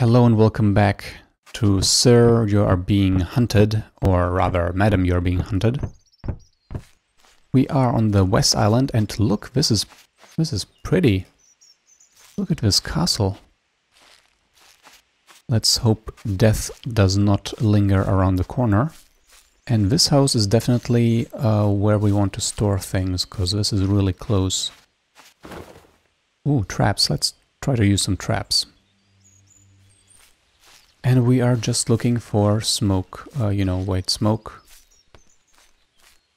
Hello and welcome back to Sir, You Are Being Hunted, or rather, Madam, You Are Being Hunted. We are on the West Island, and look, this is pretty. Look at this castle. Let's hope death does not linger around the corner. And this house is definitely where we want to store things, because this is really close. Ooh, traps. Let's try to use some traps. And we are just looking for smoke, white smoke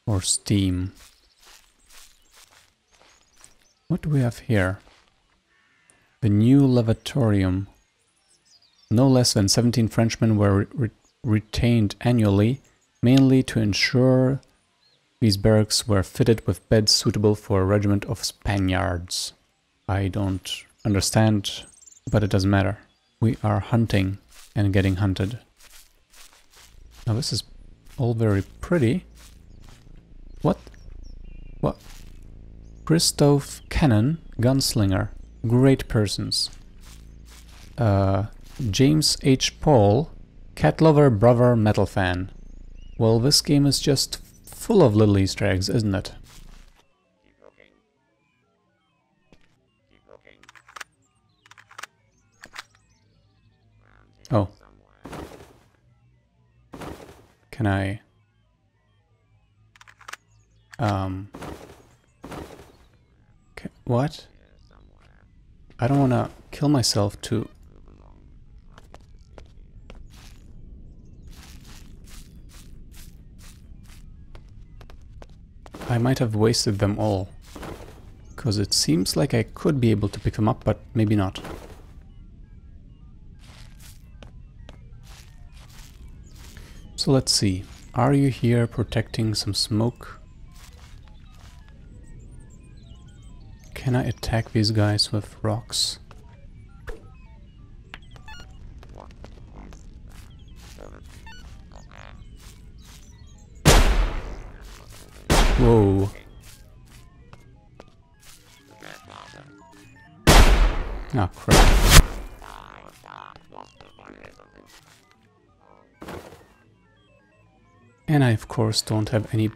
or steam. What do we have here? The new lavatorium. No less than 17 Frenchmen were retained annually, mainly to ensure these barracks were fitted with beds suitable for a regiment of Spaniards. I don't understand, but it doesn't matter. We are hunting and getting hunted. Now this is all very pretty. What? What? Christoph Cannon, gunslinger. Great persons. James H. Paul, cat lover, brother, metal fan. Well, this game is just full of little Easter eggs, isn't it? Keep looking. Keep looking. Oh. Can I... what? I don't want to kill myself to... I might have wasted them all. Because it seems like I could be able to pick them up, but maybe not. So let's see, are you here protecting some smoke? Can I attack these guys with rocks? Whoa. Ah, crap. And I, of course, don't have any...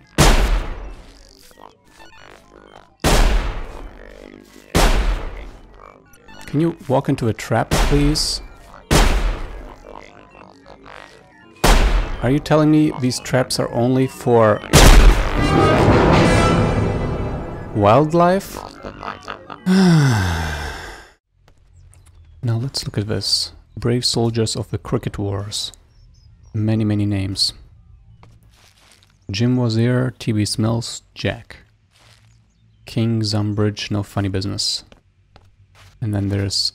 Can you walk into a trap, please? Are you telling me these traps are only for... wildlife? Now let's look at this. Brave soldiers of the Cricket Wars. Many, many names. Jim was here, TB Smells, Jack. King Zumbridge, no funny business. And then there's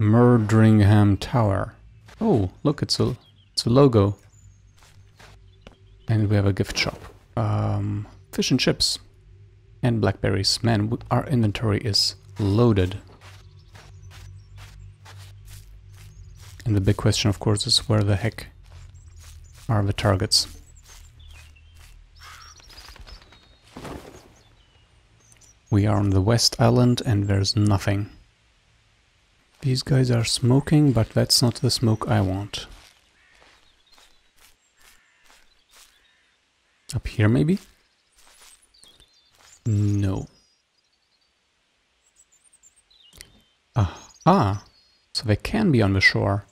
Murderingham Tower. Oh, look, it's a logo. And we have a gift shop. Fish and chips. And blackberries. Man, our inventory is loaded. And the big question, of course, is where the heck are the targets? We are on the West Island and there's nothing. These guys are smoking, but that's not the smoke I want. Up here maybe? No. Aha! So they can be on the shore.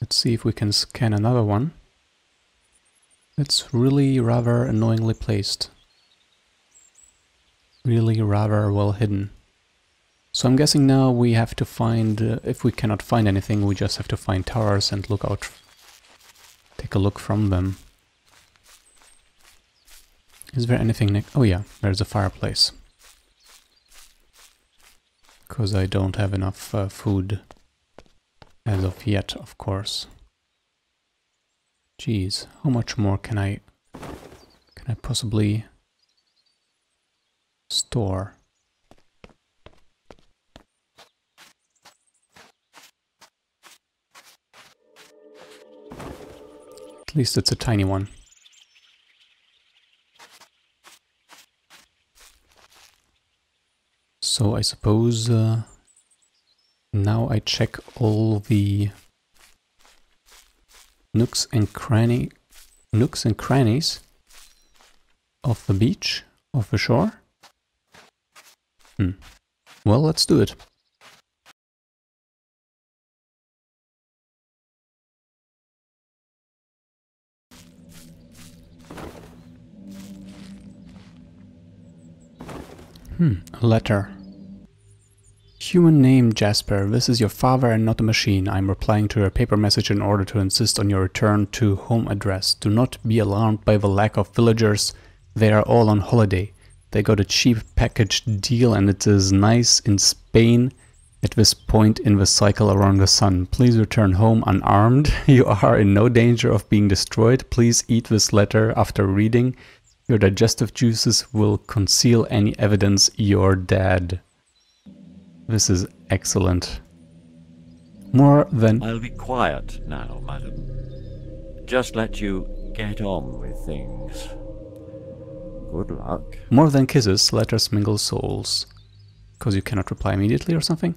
Let's see if we can scan another one. It's really rather annoyingly placed. Really rather well hidden. So I'm guessing now we have to find, if we cannot find anything, we just have to find towers and look out, take a look from them. Is there anything next? Oh yeah, there's a fireplace. Because I don't have enough food as of yet, of course. Jeez, how much more can I possibly store? At least it's a tiny one. So I suppose Now I check all the nooks and crannies of the beach, of the shore. Well, let's do it. A letter. Human name Jasper, this is your father and not a machine. I am replying to your paper message in order to insist on your return to home address. Do not be alarmed by the lack of villagers. They are all on holiday. They got a cheap package deal and it is nice in Spain at this point in the cycle around the sun. Please return home unarmed. You are in no danger of being destroyed. Please eat this letter after reading. Your digestive juices will conceal any evidence you're dead. This is excellent. More than... I'll be quiet now, madam. Just let you get on with things. Good luck. More than kisses, letters mingle souls. Because you cannot reply immediately or something?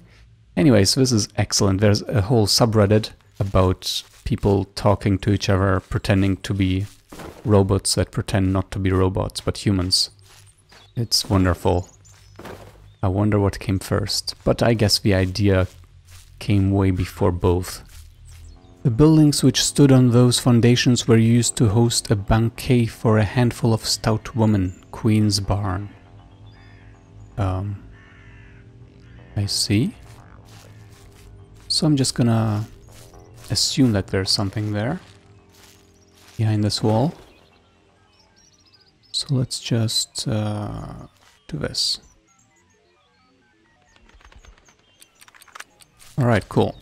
Anyways, this is excellent. There's a whole subreddit about people talking to each other, pretending to be robots that pretend not to be robots, but humans. It's wonderful. I wonder what came first, but I guess the idea came way before both. The buildings which stood on those foundations were used to host a banquet for a handful of stout women, Queen's Barn. I see. So I'm just gonna assume that there's something there behind this wall. So let's just do this. Alright, cool.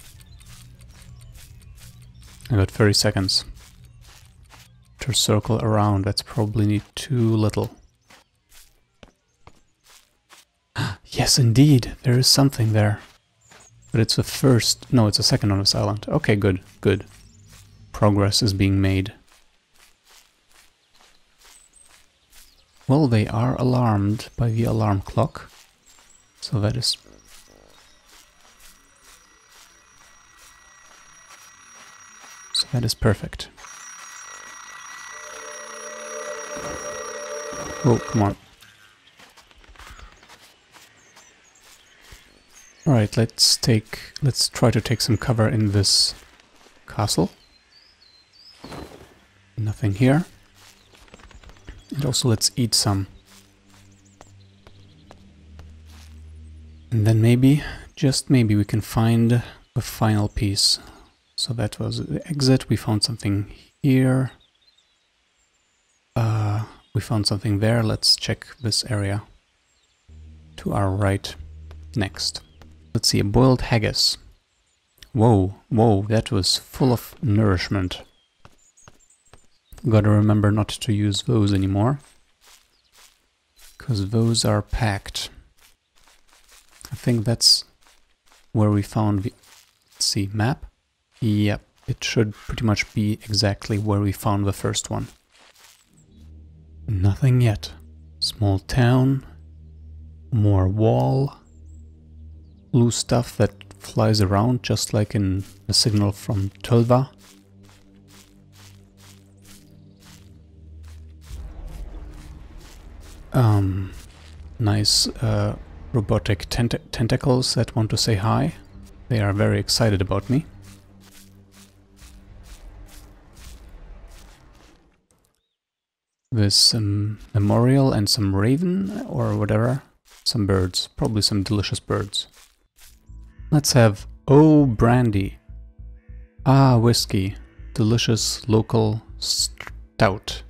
I got 30 seconds to circle around. That's probably too little. Yes, indeed, there is something there. But it's the first... No, it's the second on this island. Okay, good, good. Progress is being made. Well, they are alarmed by the alarm clock. So that is... That is perfect. Oh, come on. Alright, let's try to take some cover in this castle. Nothing here. And also let's eat some. And then maybe, just maybe, we can find the final piece. So that was the exit. We found something here. We found something there. Let's check this area. To our right. Next. Let's see, a boiled haggis. Whoa, whoa, that was full of nourishment. Gotta remember not to use those anymore. Because those are packed. I think that's where we found the... Let's see, map. Yep, it should pretty much be exactly where we found the first one. Nothing yet. Small town. More wall. Blue stuff that flies around, just like in the signal from Tolva. Nice robotic tentacles that want to say hi. They are very excited about me. With some memorial and some raven or whatever. Some birds. Probably some delicious birds. Let's have... Oh, brandy. Ah, whiskey. Delicious local stout.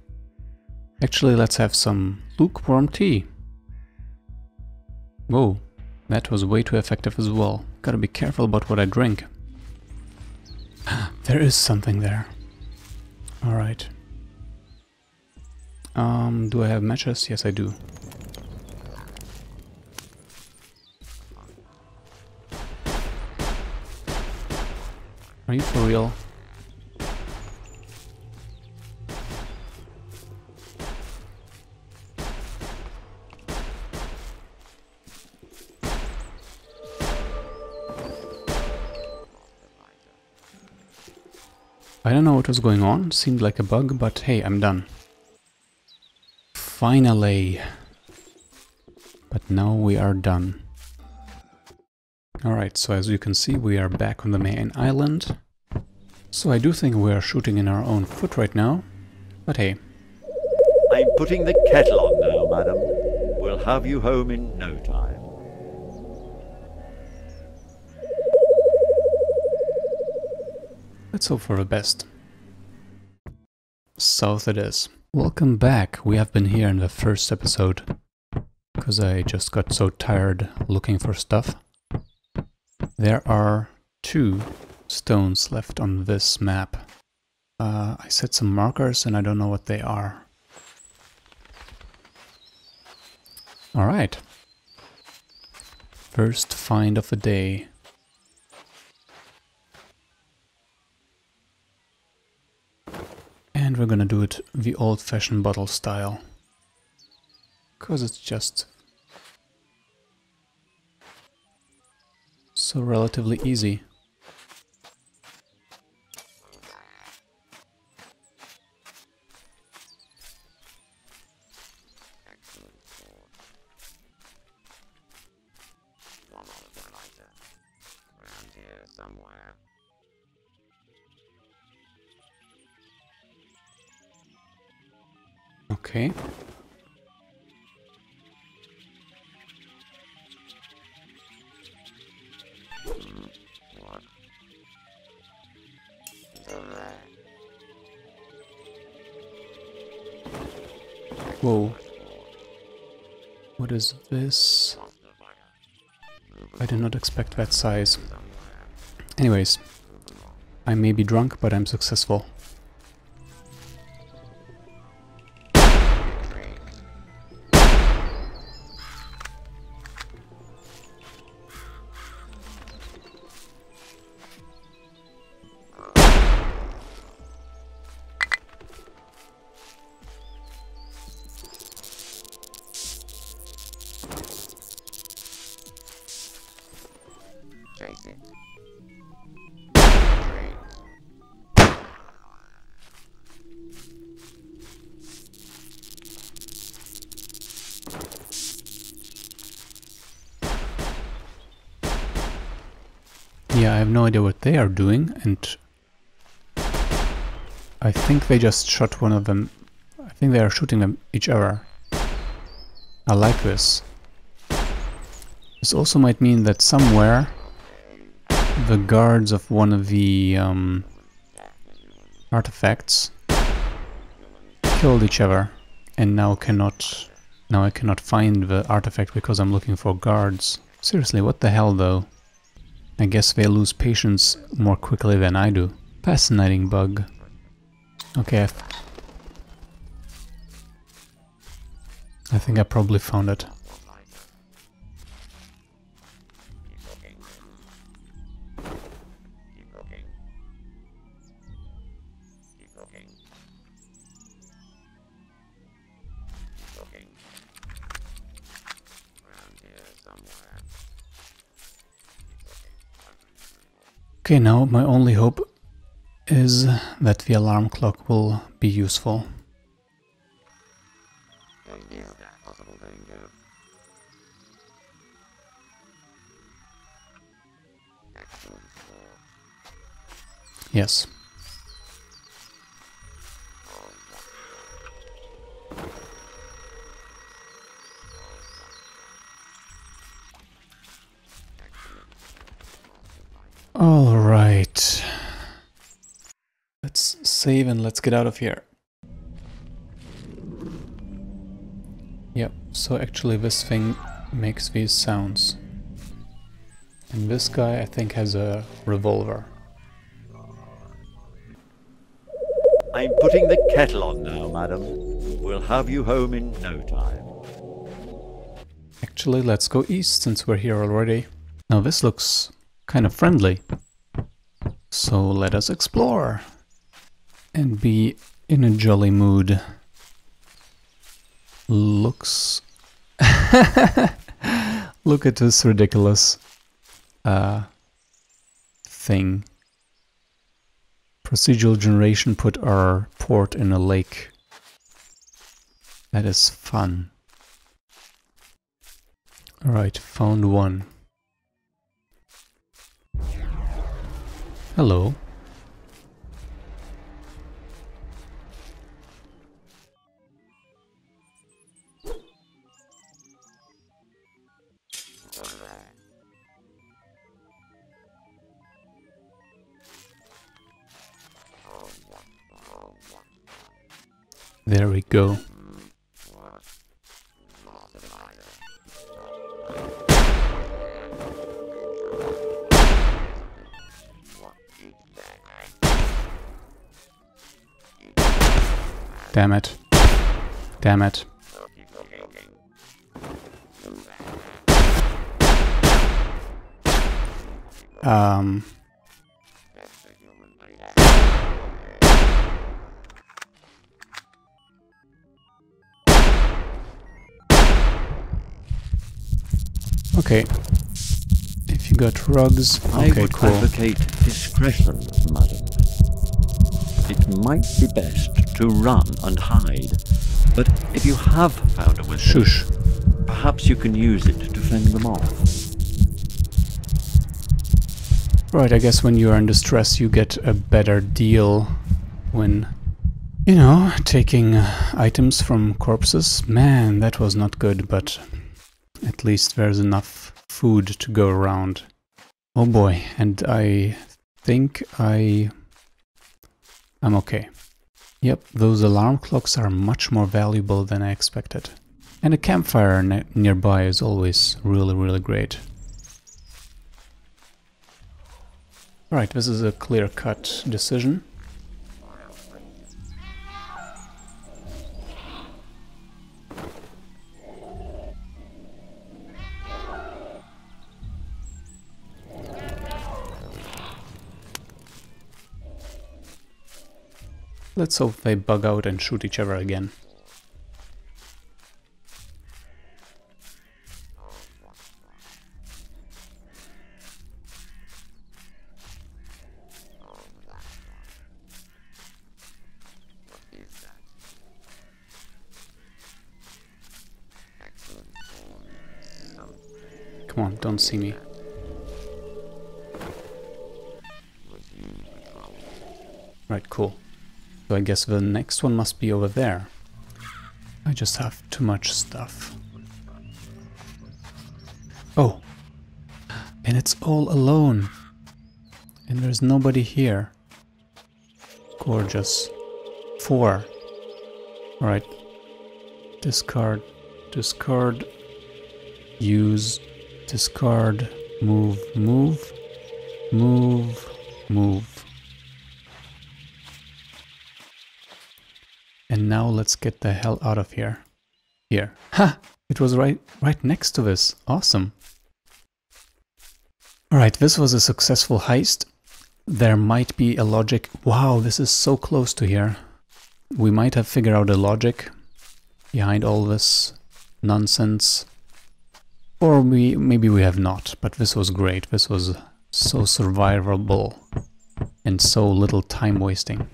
Actually, let's have some lukewarm tea. Whoa. That was way too effective as well. Gotta be careful about what I drink. There is something there. Alright. Do I have matches? Yes, I do. Are you for real? I don't know what was going on, seemed like a bug, but hey, I'm done. Finally! But now we are done. Alright, so as you can see, we are back on the main island. So I do think we are shooting in our own foot right now, but hey. I'm putting the kettle on now, madam. We'll have you home in no time. Let's hope for the best. South it is. Welcome back. We have been here in the first episode, because I just got so tired looking for stuff. There are two stones left on this map. I set some markers and I don't know what they are. Alright. First find of the day. And we're gonna do it the old-fashioned bottle style. 'Cause it's just so relatively easy. Okay. Whoa. What is this? I did not expect that size. Anyways, I may be drunk, but I'm successful. Yeah, I have no idea what they are doing, and I think they just shot one of them. I think they are shooting them each other. I like this. This also might mean that somewhere the guards of one of the artifacts killed each other, and now I cannot find the artifact because I'm looking for guards. Seriously, what the hell though? I guess they lose patience more quickly than I do. Fascinating bug. Okay, I think I probably found it. Okay, now my only hope is that the alarm clock will be useful. Yes. Alright, let's save and let's get out of here. Yep, so actually this thing makes these sounds. And this guy I think has a revolver. I'm putting the kettle on now, madam. We'll have you home in no time. Actually, let's go east since we're here already. Now this looks kind of friendly. So let us explore and be in a jolly mood. Looks... Look at this ridiculous thing. Procedural generation put our port in a lake. That is fun. Alright, found one. Hello. There we go. Damn it. Damn it. Okay. If you got rugs, okay, cool. I would advocate discretion, madam. It might be best to run and hide, but if you have found a whistle, perhaps you can use it to fend them off. Right, I guess when you are in distress, you get a better deal when, you know, taking items from corpses. Man, that was not good, but at least there's enough food to go around. Oh boy, and I think I'm okay. Yep, those alarm clocks are much more valuable than I expected. And a campfire nearby is always really, really great. Alright, this is a clear-cut decision. Let's hope they bug out and shoot each other again. Come on, don't see me. Right, cool. So I guess the next one must be over there. I just have too much stuff. Oh! And it's all alone! And there's nobody here. Gorgeous. 4. Alright. Discard. Discard. Use. Discard. Move. Move. Move. Move. And now let's get the hell out of here. Here. Ha! It was right next to this. Awesome. Alright, this was a successful heist. There might be a logic. Wow, this is so close to here. We might have figured out a logic behind all this nonsense. Or maybe we have not, but this was great. This was so survivable and so little time wasting.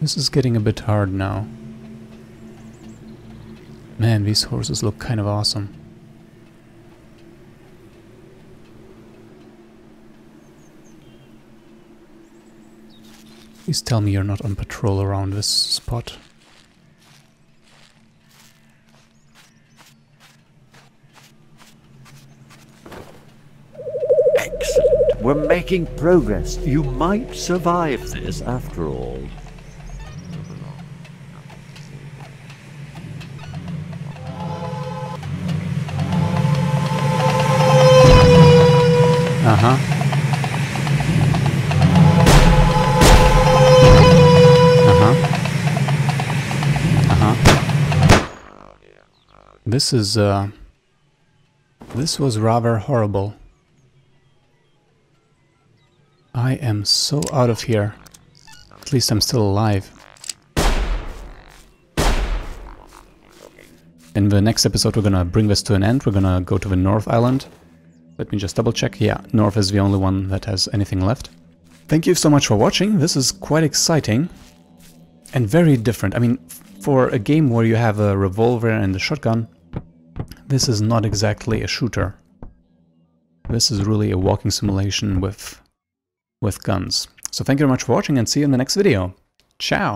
This is getting a bit hard now. Man, these horses look kind of awesome. Please tell me you're not on patrol around this spot. Excellent! We're making progress. You might survive this after all. This is, this was rather horrible. I am so out of here. At least I'm still alive. In the next episode we're gonna bring this to an end. We're gonna go to the North Island. Let me just double check. Yeah, North is the only one that has anything left. Thank you so much for watching. This is quite exciting and very different. I mean, for a game where you have a revolver and a shotgun, this is not exactly a shooter. This is really a walking simulation with guns. So thank you very much for watching and see you in the next video. Ciao!